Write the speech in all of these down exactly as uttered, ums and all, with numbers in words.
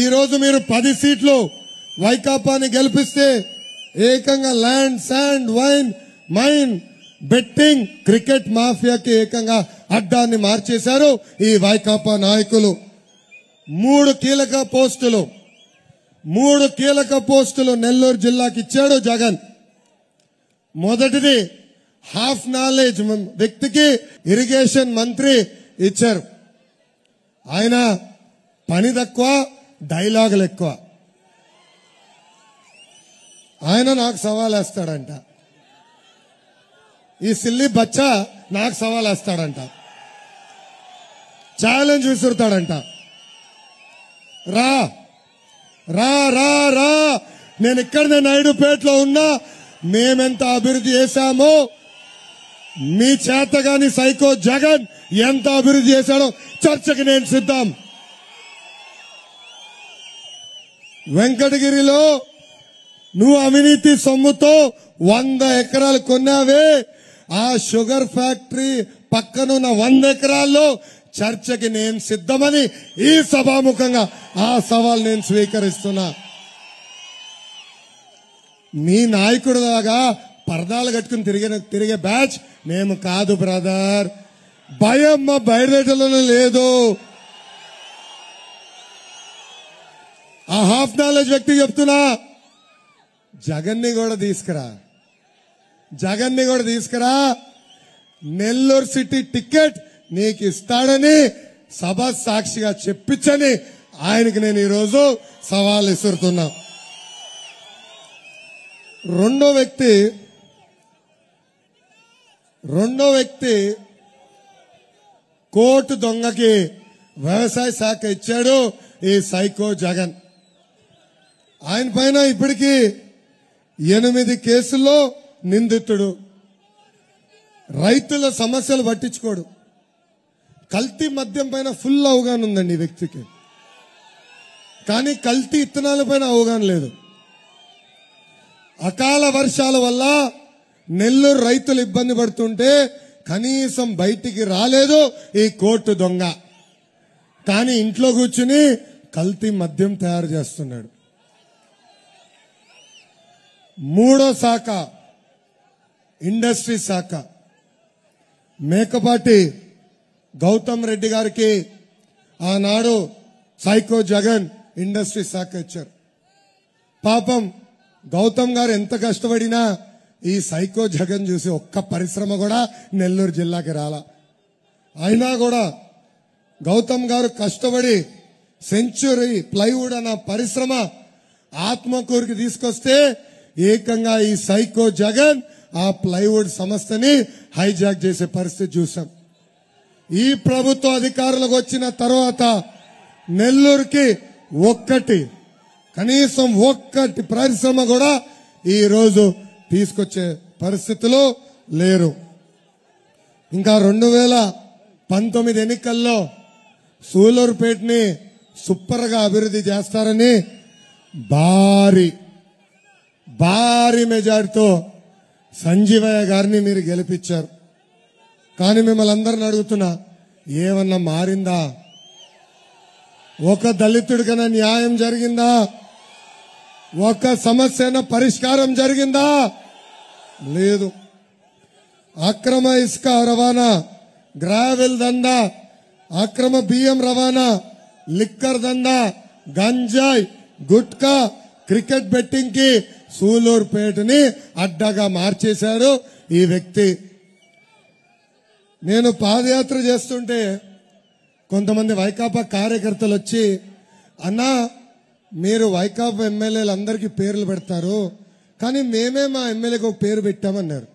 ఈ రోజు మీరు పది సీట్లు వైకాపాని గెలుపిస్తే ఏకంగా land sand wine mine betting cricket మాఫియాకి ఏకంగా అడ్డాన్ని మార్చేశారు ఈ వైకాపా నాయకులు. మూడు కీలక పోస్టులు మూడు కీలక పోస్టులు నెల్లూరు జిల్లాకి ఇచ్చాడు జగన్. మొదటిది హాఫ్ నాలెడ్జ్ వ్యక్తికి ఇరిగేషన్ మంత్రి ఇచ్చారు. ఆయన పని తక్కువ, డైలాగులు ఎక్కువ. ఆయన నాకు సవాల్ వేస్తాడంట, ఈ సిల్లి బచ్చా నాకు సవాల్ వేస్తాడంట, ఛాలెంజ్ విసురుతాడంట. రా రా రా రా నేను ఇక్కడనే నాయుడుపేటలో ఉన్నా, మేమెంత అభివృద్ధి చేశామో మీ చేతగాని సైకో జగన్ ఎంత అభివృద్ధి చేశాడో చర్చకి నేను సిద్ధం. వెంకటగిరిలో నువ్వు అవినీతి సొమ్ముతో వంద ఎకరాలు కొన్నావే, ఆ షుగర్ ఫ్యాక్టరీ పక్కనున్న వంద ఎకరాల్లో చర్చకి నేను సిద్ధమని ఈ సభాముఖంగా ఆ సవాల్ నేను స్వీకరిస్తున్నా. మీ నాయకుడు దాకా పరదాలు కట్టుకుని తిరిగే తిరిగే బ్యాచ్ మేము కాదు బ్రదర్. భయం మా బయలుదేటలోనే లేదు. ఆ హాఫ్ నాలెడ్జ్ వ్యక్తి చెప్తున్నా, జగన్ని కూడా తీసుకురా, జగన్ని కూడా తీసుకురా నెల్లూరు సిటీ టికెట్ నీకు ఇస్తాడని సభ సాక్షిగా చెప్పించని ఆయనకి నేను ఈరోజు సవాల్ విసురుతున్నా. రెండో వ్యక్తి రెండో వ్యక్తి కోర్టు దొంగకి వ్యవసాయ శాఖ ఇచ్చాడు ఈ సైకో జగన్. ఆయన పైన ఇప్పటికీ ఎనిమిది కేసుల్లో నిందితుడు. రైతుల సమస్యలు పట్టించుకోడు. కల్తీ మద్యం పైన ఫుల్ అవగాహన ఉందండి ఈ వ్యక్తికి, కానీ కల్తీ ఇత్తనాల పైన అవగాహన లేదు. అకాల వర్షాల వల్ల నెల్లూరు రైతులు ఇబ్బంది పడుతుంటే కనీసం బయటికి రాలేదు ఈ కోర్టు దొంగ, కానీ ఇంట్లో కూర్చుని కల్తీ మద్యం తయారు చేస్తున్నాడు. మూడో శాఖ ఇండస్ట్రీ శాఖ. మేకపాటి గౌతమ్ రెడ్డి గారికి ఆనాడు సైకో జగన్ ఇండస్ట్రీ శాఖ ఇచ్చారు. పాపం గౌతమ్ గారు ఎంత కష్టపడినా ఈ సైకో జగన్ చూసి ఒక్క పరిశ్రమ కూడా నెల్లూరు జిల్లాకి రాల. అయినా కూడా గౌతమ్ గారు కష్టపడి సెంచురీ ప్లైవుడ్ అన్న పరిశ్రమ ఆత్మకూరుకి తీసుకొస్తే ఏకంగా ఈ సైకో జగన్ ఆ ప్లైవుడ్ సంస్థని హైజాక్ చేసే పరిస్థితి చూసాం. ఈ ప్రభుత్వ అధికారులకు వచ్చిన తర్వాత నెల్లూరుకి ఒక్కటి కనీసం ఒక్కటి పరిశ్రమ కూడా ఈ రోజు తీసుకొచ్చే పరిస్థితిలో లేరు. ఇంకా రెండు వేల పంతొమ్మిది ఎన్నికల్లో సూలూరుపేటని సూపర్గా అభివృద్ధి చేస్తారని భారీ భారీ మెజార్టీతో సంజీవయ్య గారిని మీరు గెలిపించారు. కానీ మిమ్మల్ని అందరిని అడుగుతున్నా, ఏమన్నా మారిందా? ఒక దళితుడికైనా న్యాయం జరిగిందా? ఒక సమస్యన పరిష్కారం జరిగిందా? లేదు. అక్రమ ఇసుక రవాణా, గ్రావెల్ దందా, అక్రమ బియ్యం రవాణా, లిక్కర్ దందా, గంజాయి, గుట్కా, క్రికెట్ బెట్టింగ్ కి సూలూరుపేటని అడ్డాగా మార్చేశారు ఈ వ్యక్తి. నేను పాదయాత్ర చేస్తుంటే కొంతమంది వైకాపా కార్యకర్తలు వచ్చి, అన్నా మీరు వైకాపా ఎమ్మెల్యేలందరికీ పేర్లు పెడతారు, కానీ మేమే మా ఎమ్మెల్యేకి ఒక పేరు పెట్టామన్నారు.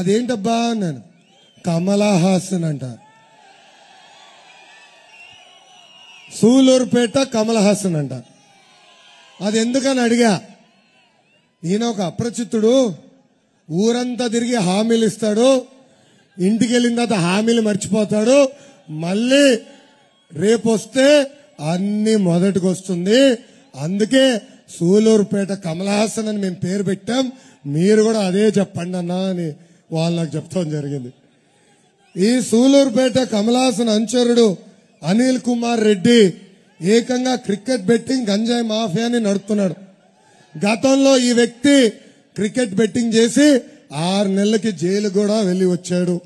అదేంటబ్బా అన్నాను. కమలహాసన్ అంట, సూలూరుపేట కమలహాసన్ అంట. అది ఎందుకని అడిగా. ఈయన ఒక అప్రచితుడు, ఊరంతా తిరిగి హామీలు ఇస్తాడు, ఇంటికి వెళ్ళిన తర్వాత హామీలు మర్చిపోతాడు, మళ్ళీ రేపు వస్తే అన్ని మొదటికి వస్తుంది, అందుకే సూలూరుపేట కమలహాసన్ అని మేము పేరు పెట్టాం, మీరు కూడా అదే చెప్పండి అన్నా అని వాళ్ళు నాకు చెప్తాం జరిగింది. ఈ సూలూరుపేట కమలహాసన్ అనుచరుడు అనిల్ కుమార్ రెడ్డి ఏకంగా క్రికెట్ బెట్టింగ్ గంజాయి మాఫియాని నడుపుతున్నాడు. గతంలో ఈ వ్యక్తి క్రికెట్ బెట్టింగ్ చేసి ఆరు నెలలకి జైలు కూడా వెళ్లి వచ్చాడు.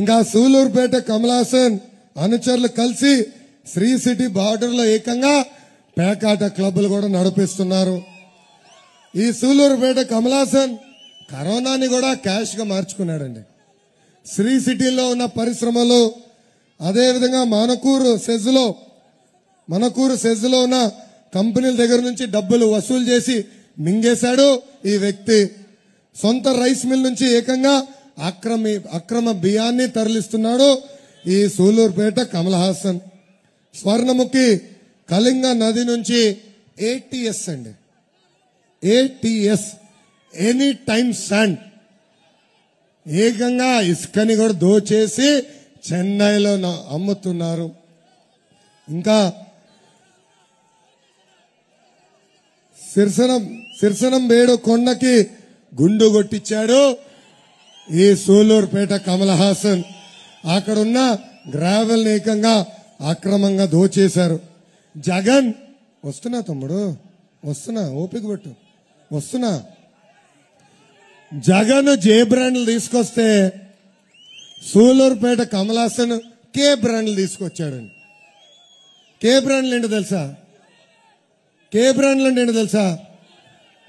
ఇంకా సూలూరుపేట కమలాసన్ అనుచరులు కలిసి శ్రీ సిటీ బార్డర్ లో ఏకంగా పేకాట క్లబ్లు కూడా నడిపిస్తున్నారు. ఈ సూలూరుపేట కమలాసన్ కరోనాని కూడా క్యాష్ గా మార్చుకున్నాడండి. శ్రీ సిటీలో ఉన్న పరిశ్రమలు, అదేవిధంగా మనకూరు సెజ్లో మనకూరు సెజ్లో ఉన్న కంపెనీల దగ్గర నుంచి డబ్బులు వసూలు చేసి మింగేశాడు ఈ వ్యక్తి. సొంత రైస్ మిల్ నుంచి ఏకంగా అక్రమ అక్రమ బియ్యాన్ని తరలిస్తున్నాడు ఈ సూలూరుపేట కమల్ హాసన్. స్వర్ణముఖి కళింగ నది నుంచి ఏటీఎస్ అండి, ఏటీఎస్ ఎనీ టైమ్ శాండ్ ఏకంగా ఇసుకని కూడా దోచేసి చెన్నైలో అమ్ముతున్నారు. ఇంకా సిర్సనం సిర్సనం వేడు కొండకి గుండు కొట్టించాడు ఈ సూలూరుపేట కమల్ హాసన్. అక్కడున్న గ్రావెల్ ఏకంగా అక్రమంగా దోచేశారు. జగన్ వస్తున్నా తమ్ముడు వస్తున్నా ఓపిక పెట్టు వస్తున్నా జగన్ జే బ్రాండ్లు తీసుకొస్తే సూలూరుపేట కమల్ హాసన్ కే బ్రాండ్లు తీసుకొచ్చాడండి. కే బ్రాండ్లు ఏంటో తెలుసా? కే బ్రాండ్లు అంటే ఏంటో తెలుసా?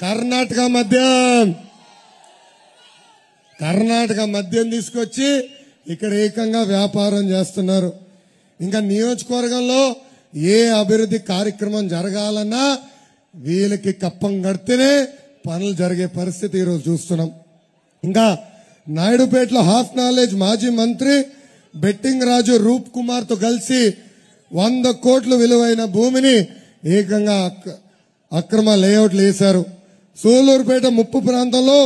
కర్ణాటక మద్యం. కర్ణాటక మద్యం తీసుకొచ్చి ఇక్కడ ఏకంగా వ్యాపారం చేస్తున్నారు. ఇంకా నియోజకవర్గంలో ఏ అభివృద్ధి కార్యక్రమం జరగాలన్నా వీళ్ళకి కప్పం కడితేనే పనులు జరిగే పరిస్థితి ఈరోజు చూస్తున్నాం. ఇంకా నాయుడుపేటలో హాఫ్ నాలెడ్జ్ మాజీ మంత్రి బెట్టింగ్ రాజు రూప్ కుమార్ తో కలిసి వంద కోట్లు విలువైన భూమిని ఏకంగా అక్రమ లేఅవుట్లు వేశారు. సూలూరుపేట ముప్పు ప్రాంతంలో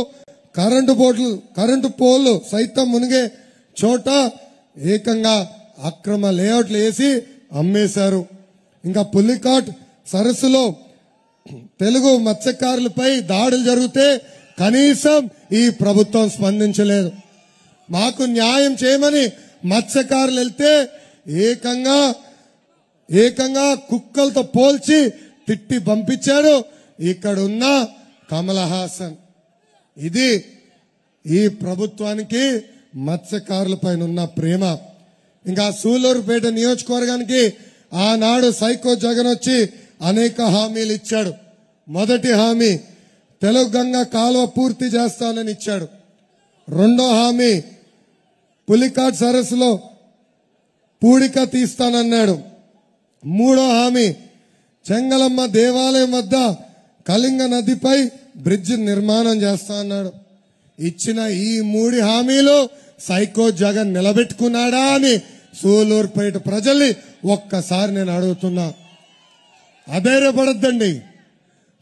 కరెంటు బోర్డులు కరెంటు పోల్లు సైతం మునిగే చోట ఏకంగా అక్రమ లేఅవుట్లు వేసి అమ్మేశారు. ఇంకా పులికాట్ సరస్సులో తెలుగు మత్స్యకారులపై దాడులు జరిగితే కనీసం ఈ ప్రభుత్వం స్పందించలేదు. మాకు న్యాయం చేయమని మత్స్యకారులు వెళ్తే ఏకంగా ఏకంగా కుక్కలతో పోల్చి తిట్టి పంపించారు ఇక్కడున్న కమల్ హాసన్. ఇది ఈ ప్రభుత్వానికి మత్స్యకారులపైన ఉన్న ప్రేమ. ఇంకా సూలూరుపేట నియోజకవర్గానికి ఆనాడు సైకో జగన్ వచ్చి అనేక హామీలు ఇచ్చాడు. మొదటి హామీ తెలుగంగ కాలువ పూర్తి చేస్తానని ఇచ్చాడు. రెండో హామీ పులికాట్ సరస్సులో పూడిక తీస్తానన్నాడు. మూడో హామీ చెంగలమ్మ దేవాలయం వద్ద కళింగ నదిపై బ్రిడ్జ్ నిర్మాణం చేస్తా అన్నాడు. ఇచ్చిన ఈ మూడు హామీలు సైకో జగన్ నిలబెట్టుకున్నాడా అని సూలూరుపేట ప్రజల్ని ఒక్కసారి నేను అడుగుతున్నా. అధైర్యపడద్దండి.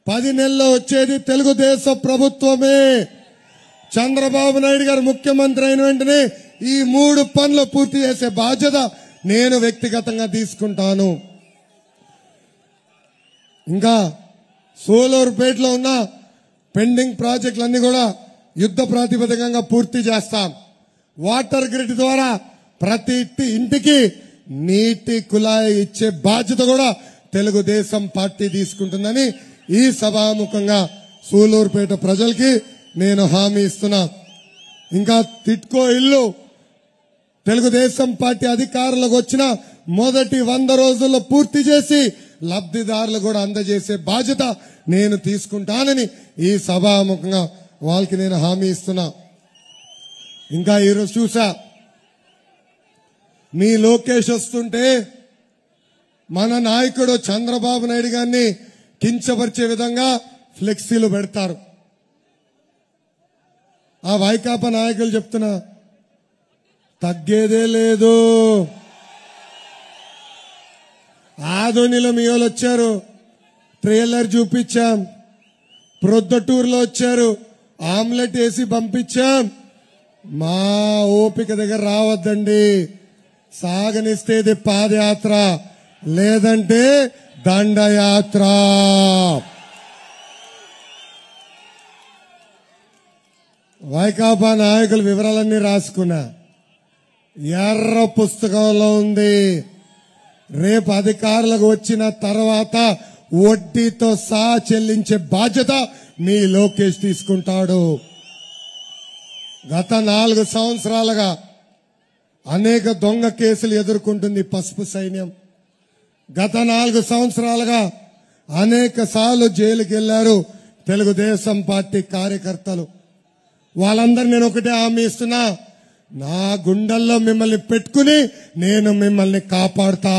పది నెలల్లో వచ్చేది తెలుగుదేశం ప్రభుత్వమే. చంద్రబాబు నాయుడు గారు ముఖ్యమంత్రి అయిన వెంటనే ఈ మూడు పనులు పూర్తి చేసే బాధ్యత నేను వ్యక్తిగతంగా తీసుకుంటాను. ఇంకా సూలూరుపేటలో ఉన్న పెండింగ్ ప్రాజెక్టులన్నీ కూడా యుద్ధ ప్రాతిపదికంగా పూర్తి చేస్తాం. వాటర్ గ్రిడ్ ద్వారా ప్రతి ఇంటికి నీటి కుళాయి ఇచ్చే బాధ్యత కూడా తెలుగుదేశం పార్టీ తీసుకుంటుందని ఈ సభాముఖంగా సూలూరుపేట ప్రజలకి నేను హామీ ఇస్తున్నా. ఇంకా టిట్కో ఇల్లు తెలుగుదేశం పార్టీ అధికారంలోకి వచ్చిన మొదటి వంద రోజుల్లో పూర్తి చేసి లబ్ధిదారులు కూడా అందజేసే బాధ్యత నేను తీసుకుంటానని ఈ సభాముఖంగా వాళ్ళకి నేను హామీ ఇస్తున్నా. ఇంకా ఈరోజు చూసా మీ లోకేష్ వస్తుంటే మన నాయకుడు చంద్రబాబు నాయుడు గారిని కించపరిచే విధంగా ఫ్లెక్సీలు పెడతారు. ఆ వైకాపా నాయకులు చెప్తున్నా తగ్గేదే లేదు. ఆదోనిలో మీ వాళ్ళు వచ్చారు, ట్రైలర్ చూపించాం. ప్రొద్దటూరులో వచ్చారు, ఆమ్లెట్ వేసి పంపించాం. మా ఓపిక దగ్గర రావద్దండి. సాగనిస్తే ఇది పాదయాత్ర, లేదంటే దండయాత్ర. వైకాపా నాయకుల వివరాలన్నీ రాసుకున్నా, ఎర్ర పుస్తకంలో ఉంది. రేపు అధికారులకు వచ్చిన తర్వాత వడ్డీతో సా చెల్లించే బాధ్యత మీ లోకేష్ తీసుకుంటాడు. గత నాలుగు సంవత్సరాలుగా అనేక దొంగ కేసులు ఎదుర్కొంటుంది పసుపు సైన్యం. గత నాలుగు సంవత్సరాలుగా అనేక సార్లు జైలుకి వెళ్లారు తెలుగుదేశం పార్టీ కార్యకర్తలు. వాళ్ళందరూ నేను ఒకటే హామీ ఇస్తున్నా, నా గుండెల్లో మిమ్మల్ని పెట్టుకుని నేను మిమ్మల్ని కాపాడుతా.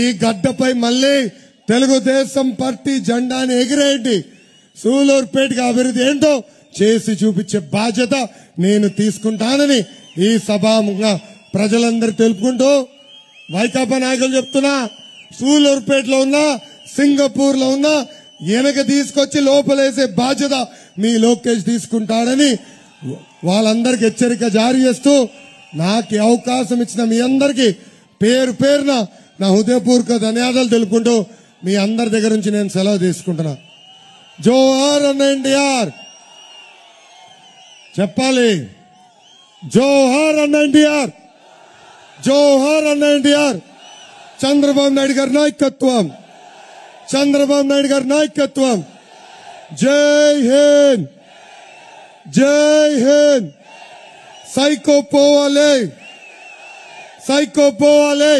ఈ గడ్డపై మళ్ళీ తెలుగుదేశం పార్టీ జెండాని ఎగిరేయండి. సూలూరుపేటకి అభివృద్ధి ఏంటో చేసి చూపించే బాధ్యత నేను తీసుకుంటానని ఈ సభాముఖంగా ప్రజలందరూ తెలుపుకుంటూ వైకాపా నాయకులు చెప్తున్నా, సూలూరుపేటలో ఉన్న సింగపూర్ లో ఉన్న వెనక తీసుకొచ్చి లోపలేసే బాధ్యత మీ లోకేష్ తీసుకుంటాడని వాళ్ళందరికి హెచ్చరిక జారీ చేస్తూ నాకు అవకాశం ఇచ్చిన మీ అందరికీ పేరు పేరున నా హృదయపూర్వక ధన్యవాదాలు తెలుపుకుంటూ మీ అందరి దగ్గర నుంచి నేను సెలవు తీసుకుంటున్నా. జోహార్ అన్న ఎన్టీఆర్ చెప్పాలి. జోహార్ అన్న ఎన్టీఆర్, జోహార్ అన్న ఎన్టీఆర్. చంద్రబాబు నాయుడు గారి నాయకత్వం, చంద్రబాబు నాయుడు గారి నాయకత్వం. జై హింద్, జై హింద్. సైకో పోవాలి, సైకో పోవాలి.